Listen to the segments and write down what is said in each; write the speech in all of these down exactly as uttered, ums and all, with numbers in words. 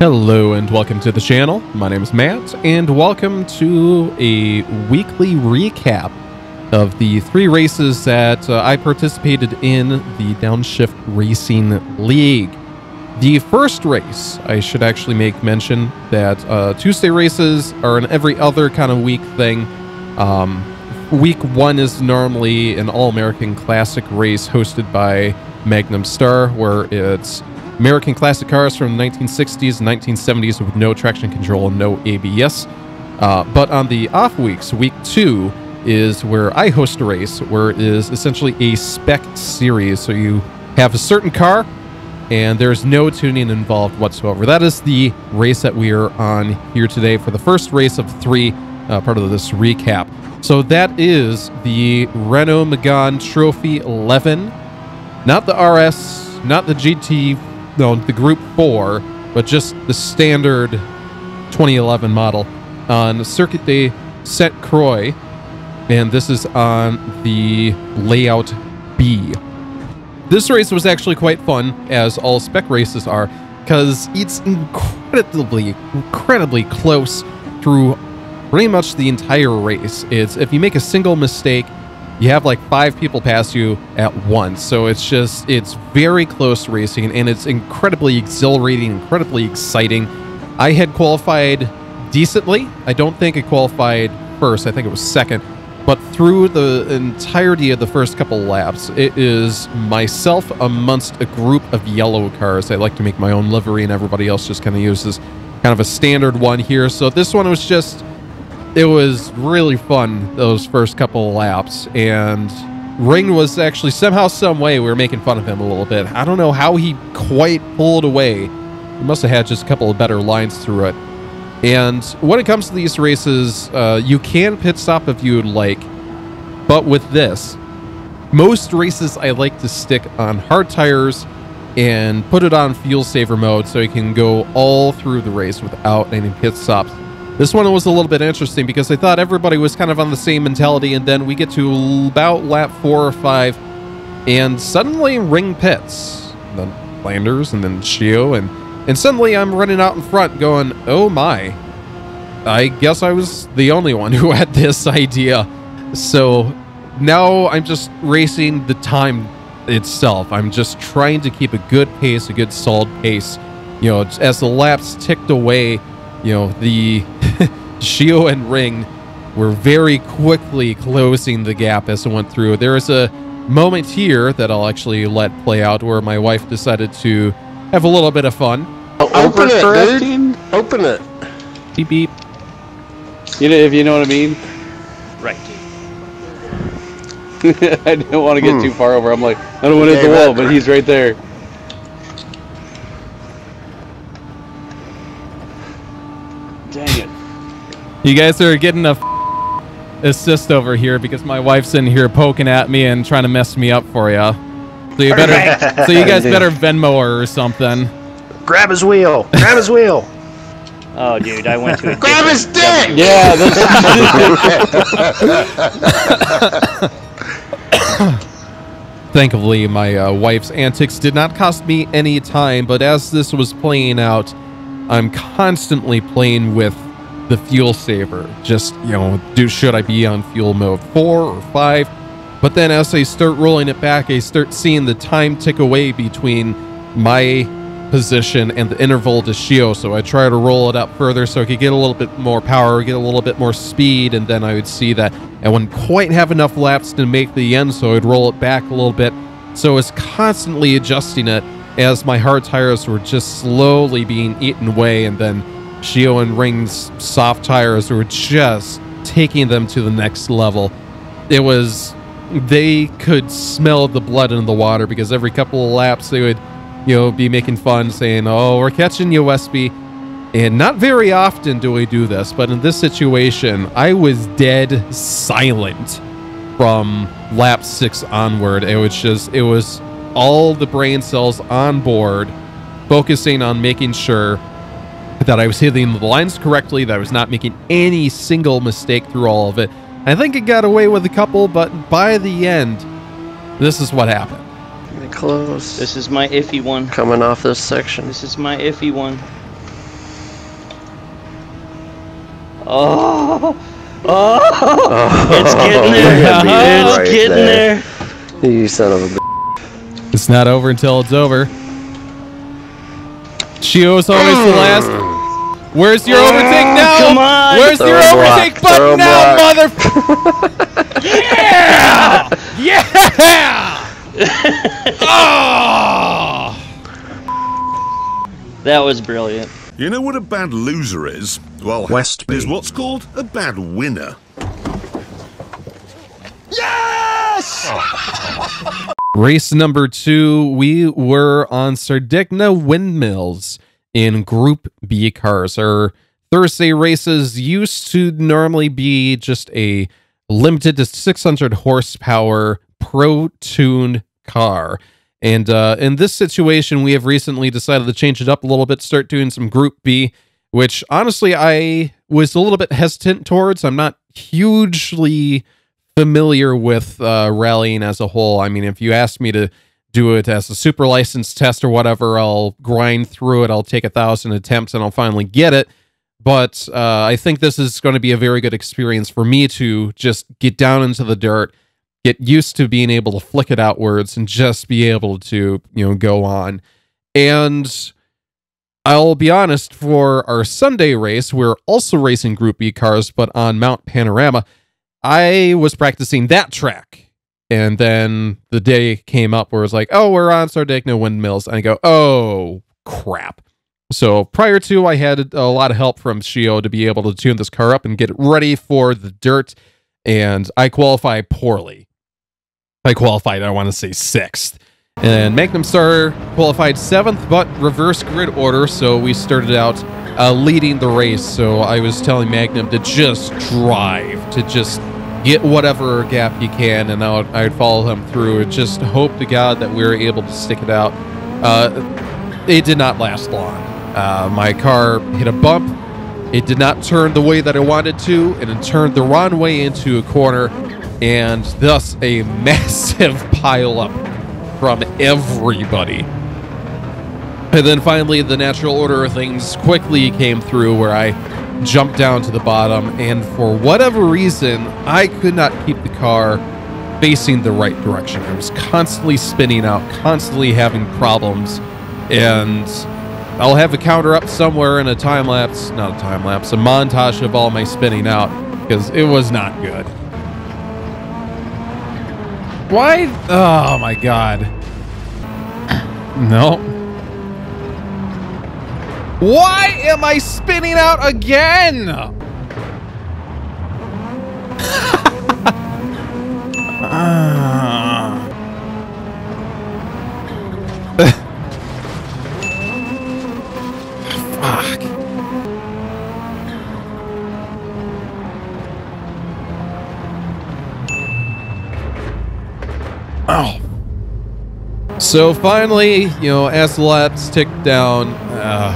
Hello and welcome to the channel. My name is Matt and welcome to a weekly recap of the three races that uh, I participated in the Downshift Racing League. The first race, I should actually make mention that uh, Tuesday races are an every other kind of week thing. Um, week one is normally an All-American Classic race hosted by Magnum Star, where it's American classic cars from the nineteen sixties and nineteen seventies with no traction control and no A B S. Uh, but on the off weeks, week two is where I host a race, where it is essentially a spec series. So you have a certain car and there's no tuning involved whatsoever. That is the race that we are on here today for the first race of three, uh, part of this recap. So that is the Renault Megane Trophy eleven, not the R S, not the G T. No, the Group four, but just the standard twenty eleven model on Circuit de Sainte-Croix, and this is on the layout B. This race was actually quite fun, as all spec races are, because it's incredibly, incredibly close through pretty much the entire race. It's, if you make a single mistake, you have like five people pass you at once. So it's just, it's very close racing and it's incredibly exhilarating, incredibly exciting. I had qualified decently. I don't think I qualified first. I think it was second. But through the entirety of the first couple laps, it is myself amongst a group of yellow cars. I like to make my own livery and everybody else just kind of uses kind of a standard one here. So this one was just, it was really fun, those first couple of laps, and Ring was actually somehow, some way, we were making fun of him a little bit. I don't know how he quite pulled away. He must have had just a couple of better lines through it. And when it comes to these races, uh, you can pit stop if you would like, but with this, most races I like to stick on hard tires and put it on fuel saver mode so you can go all through the race without any pit stops. This one was a little bit interesting because I thought everybody was kind of on the same mentality, and then we get to about lap four or five, and suddenly Ring pits, and then Landers, and then Shio, and, and suddenly I'm running out in front going, oh my, I guess I was the only one who had this idea. So now I'm just racing the time itself. I'm just trying to keep a good pace, a good solid pace. You know, as the laps ticked away, you know, the Shio and Ring were very quickly closing the gap as it went through. There is a moment here that I'll actually let play out where my wife decided to have a little bit of fun. Oh, open it, dude. Open it. Beep beep. You know, if you know what I mean. Right. I don't want to get hmm. too far over. I'm like, I don't want to hit the wall, but he's right there. You guys are getting a f assist over here because my wife's in here poking at me and trying to mess me up for ya. So you better, so you guys better Venmo her or something. Grab his wheel. Grab his wheel. Oh, dude, I went to a grab his dick. Yeah. That's Thankfully, my uh, wife's antics did not cost me any time. But as this was playing out, I'm constantly playing with the fuel saver. Just, you know, do should I be on fuel mode four or five? But then as I start rolling it back, I start seeing the time tick away between my position and the interval to Shio. So I try to roll it up further so I could get a little bit more power, get a little bit more speed, and then I would see that I wouldn't quite have enough laps to make the end, so I'd roll it back a little bit. So I was constantly adjusting it as my hard tires were just slowly being eaten away, and then Shio and Ring's soft tires were just taking them to the next level. It was, they could smell the blood in the water because every couple of laps they would, you know, be making fun, saying, oh, we're catching you, Westby. And not very often do we do this, but in this situation, I was dead silent from lap six onward. It was just, it was all the brain cells on board, focusing on making sure that I was hitting the lines correctly, that I was not making any single mistake through all of it. I think I got away with a couple, but by the end, this is what happened. Close. This is my iffy one. Coming off this section. This is my iffy one. Oh, oh, oh. It's getting there. Uh -huh. It's right getting there. there. You son of a bitch. It's not over until it's over. Shio's always the last. Where's your oh, overtake now? Come on. Where's Throw your overtake block. button Throw now, block. mother? Yeah! Yeah! Oh! That was brilliant. You know what a bad loser is? Well, West is what's called a bad winner. Yes! Oh. Race number two, we were on Sardegna Windmills in Group B cars. Our Thursday races used to normally be just a limited to six hundred horsepower pro-tuned car. And uh, in this situation, we have recently decided to change it up a little bit, start doing some Group B, which honestly I was a little bit hesitant towards. I'm not hugely familiar with uh, rallying as a whole. I mean, if you ask me to do it as a super license test or whatever, I'll grind through it. I'll take a thousand attempts and I'll finally get it. But uh, I think this is going to be a very good experience for me to just get down into the dirt, get used to being able to flick it outwards and just be able to, you know, go on. And I'll be honest, for our Sunday race, we're also racing Group B cars, but on Mount Panorama, I was practicing that track. And then the day came up where it was like, oh, we're on Sardegna Windmills. And I go, oh, crap. So prior to, I had a lot of help from Shio to be able to tune this car up and get it ready for the dirt. And I qualify poorly. I qualified, I want to say, sixth. And Magnum Star qualified seventh, but reverse grid order, so we started out uh, leading the race. So I was telling Magnum to just drive, to just get whatever gap he can, and I would, I would follow him through and just hope to God that we were able to stick it out. Uh, it did not last long. Uh, my car hit a bump. It did not turn the way that I wanted to, and it turned the wrong way into a corner, and thus a massive pileup from everybody. And then finally, the natural order of things quickly came through where I jumped down to the bottom, and for whatever reason, I could not keep the car facing the right direction. I was constantly spinning out, constantly having problems, and I'll have a counter up somewhere in a time lapse, not a time lapse, a montage of all my spinning out, because it was not good. Why? Oh my God. No. Why am I spinning out again? uh. Fuck. Oh. So finally, you know, as the laps tick down, uh,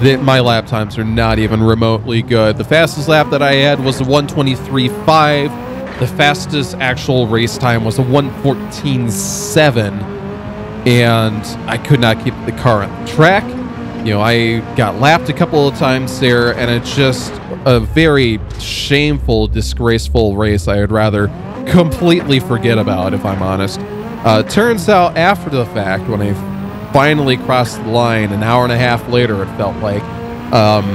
the, my lap times are not even remotely good. The fastest lap that I had was a one twenty-three point five. The fastest actual race time was a one fourteen point seven. And I could not keep the car on the track. You know, I got lapped a couple of times there, and it's just a very shameful, disgraceful race I would rather completely forget about, if I'm honest. Uh, turns out, after the fact, when I finally crossed the line, an hour and a half later, it felt like, um,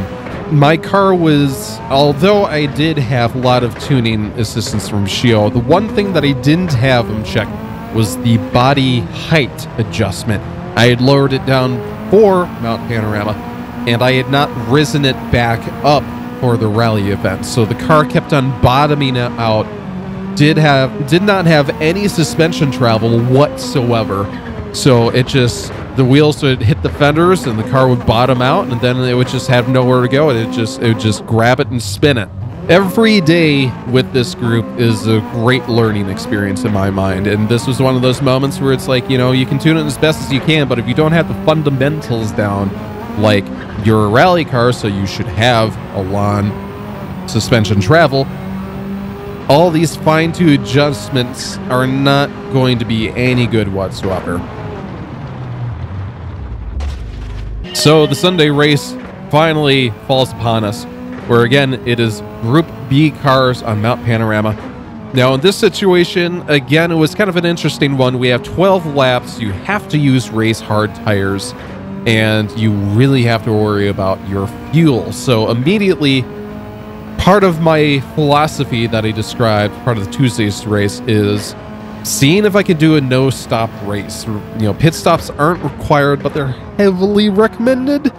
my car was, although I did have a lot of tuning assistance from Shio, the one thing that I didn't have him check was the body height adjustment. I had lowered it down for Mount Panorama, and I had not risen it back up for the rally event, so the car kept on bottoming out. Did have did not have any suspension travel whatsoever, so it just, the wheels would hit the fenders and the car would bottom out, and then it would just have nowhere to go, and it just it would just grab it and spin it. Every day with this group is a great learning experience in my mind, and this was one of those moments where it's like, you know, you can tune it as best as you can, but if you don't have the fundamentals down, like you're a rally car, so you should have a lawn, suspension travel, all these fine-tuned adjustments are not going to be any good whatsoever. So the Sunday race finally falls upon us. where again, it is Group B cars on Mount Panorama. Now in this situation, again, it was kind of an interesting one. We have twelve laps. You have to use race hard tires and you really have to worry about your fuel. So immediately, part of my philosophy that I described, part of the Tuesday's race, is seeing if I can do a no-stop race. You know, pit stops aren't required, but they're heavily recommended.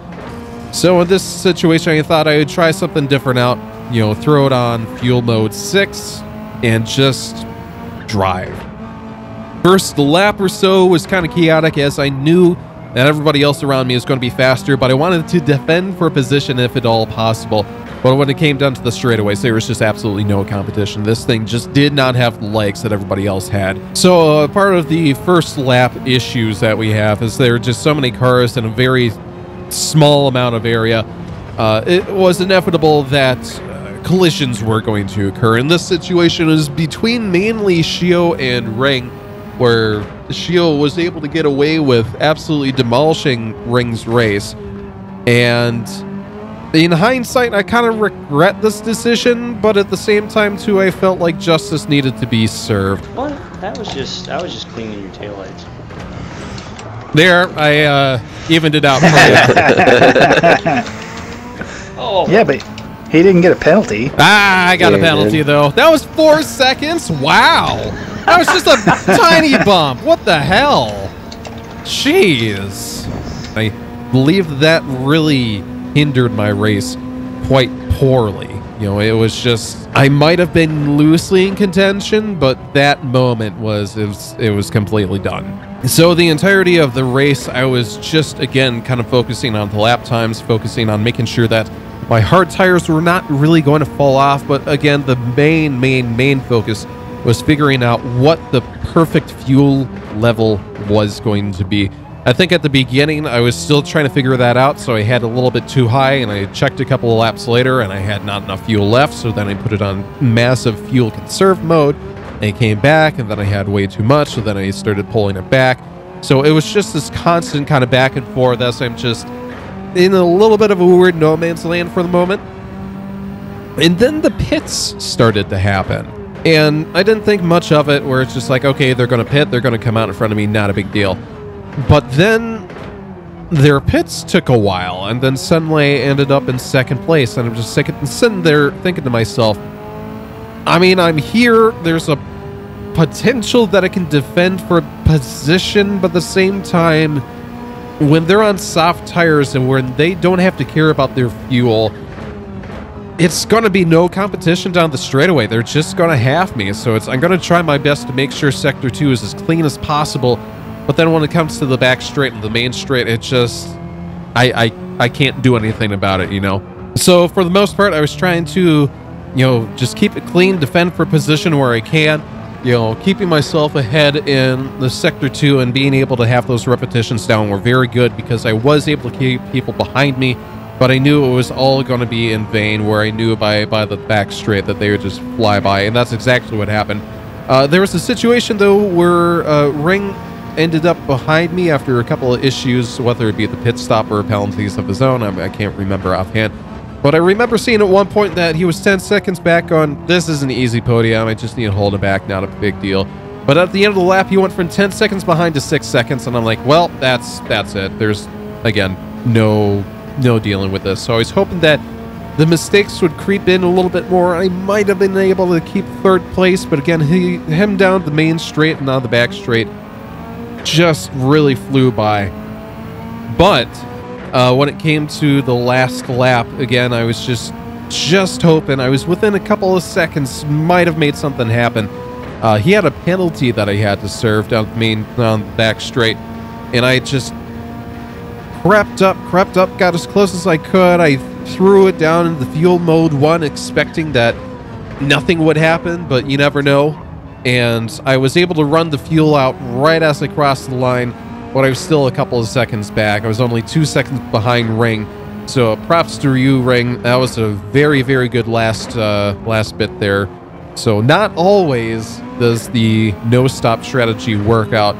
So in this situation, I thought I would try something different out. You know, throw it on fuel mode six and just drive. First lap or so was kind of chaotic, as I knew that everybody else around me was going to be faster, but I wanted to defend for position if at all possible. But when it came down to the straightaways, there was just absolutely no competition. This thing just did not have the legs that everybody else had. So uh, part of the first lap issues that we have is there are just so many cars in a very small amount of area. Uh, it was inevitable that uh, collisions were going to occur. And this situation is between mainly Shio and Ring, where Shio was able to get away with absolutely demolishing Ring's race. And in hindsight, I kind of regret this decision, but at the same time, too, I felt like justice needed to be served. What? That was just, I was just cleaning your taillights. There, I uh, evened it out for you. Oh. Yeah, but he didn't get a penalty. Ah, I got yeah, a penalty, though. That was four seconds? Wow. That was just a tiny bump. What the hell? Jeez. I believe that really hindered my race quite poorly. You know, it was just, I might have been loosely in contention, but that moment was it, was, it was completely done. So the entirety of the race, I was just, again, kind of focusing on the lap times, focusing on making sure that my hard tires were not really going to fall off. But again, the main, main, main focus was figuring out what the perfect fuel level was going to be. I think at the beginning, I was still trying to figure that out, so I had a little bit too high, and I checked a couple of laps later, and I had not enough fuel left, so then I put it on massive fuel conserve mode, and it came back, and then I had way too much, so then I started pulling it back. So it was just this constant kind of back and forth, as I'm just in a little bit of a weird no man's land for the moment. And then the pits started to happen, and I didn't think much of it, where it's just like, okay, they're going to pit, they're going to come out in front of me, not a big deal. But then their pits took a while, and then suddenly I ended up in second place. And I'm just sitting there thinking to myself, I mean, I'm here. There's a potential that I can defend for position, but at the same time, when they're on soft tires and when they don't have to care about their fuel, it's going to be no competition down the straightaway. They're just going to half me. So it's, I'm going to try my best to make sure Sector two is as clean as possible. But then when it comes to the back straight and the main straight, it just, I, I, I can't do anything about it, you know? So for the most part, I was trying to, you know, just keep it clean, defend for position where I can, you know, keeping myself ahead in the sector two and being able to have those repetitions down were very good, because I was able to keep people behind me, but I knew it was all going to be in vain, where I knew by, by the back straight that they would just fly by. And that's exactly what happened. Uh, there was a situation though, where uh, Ring ended up behind me after a couple of issues, whether it be the pit stop or penalties of his own. I, mean, I can't remember offhand. But I remember seeing at one point that he was ten seconds back on, this is an easy podium, I just need to hold it back, not a big deal. But at the end of the lap, he went from ten seconds behind to six seconds, and I'm like, well, that's that's it. There's, again, no, no dealing with this. So I was hoping that the mistakes would creep in a little bit more. I might have been able to keep third place, but again, he him down the main straight and on the back straight just really flew by. But uh, when it came to the last lap, again, I was just just hoping. I was within a couple of seconds, might have made something happen. Uh, he had a penalty that I had to serve down the main, down the back straight, and I just crept up, crept up, got as close as I could. I threw it down into the fuel mode one, expecting that nothing would happen, but you never know. And I was able to run the fuel out right as I crossed the line, but I was still a couple of seconds back. I was only two seconds behind Ring. So props to you, Ring. That was a very, very good last uh, last bit there. So not always does the no-stop strategy work out.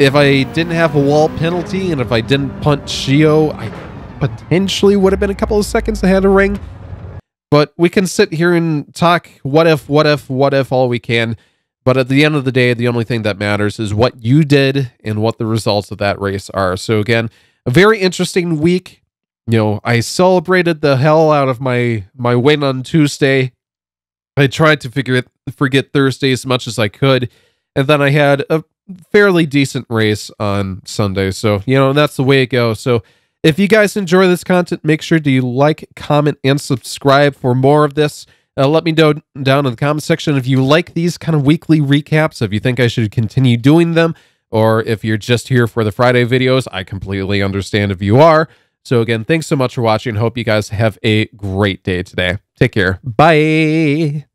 If I didn't have a wall penalty and if I didn't punt Shio, I potentially would have been a couple of seconds ahead of Ring. But we can sit here and talk what if, what if, what if all we can. But at the end of the day, the only thing that matters is what you did and what the results of that race are. So again, a very interesting week. You know, I celebrated the hell out of my, my win on Tuesday. I tried to figure it, forget Thursday as much as I could. And then I had a fairly decent race on Sunday. So, you know, that's the way it goes. So if you guys enjoy this content, make sure to you like, comment, and subscribe for more of this. Uh, let me know down in the comment section if you like these kind of weekly recaps, if you think I should continue doing them, or if you're just here for the Friday videos. I completely understand if you are. So again, thanks so much for watching. Hope you guys have a great day today. Take care. Bye.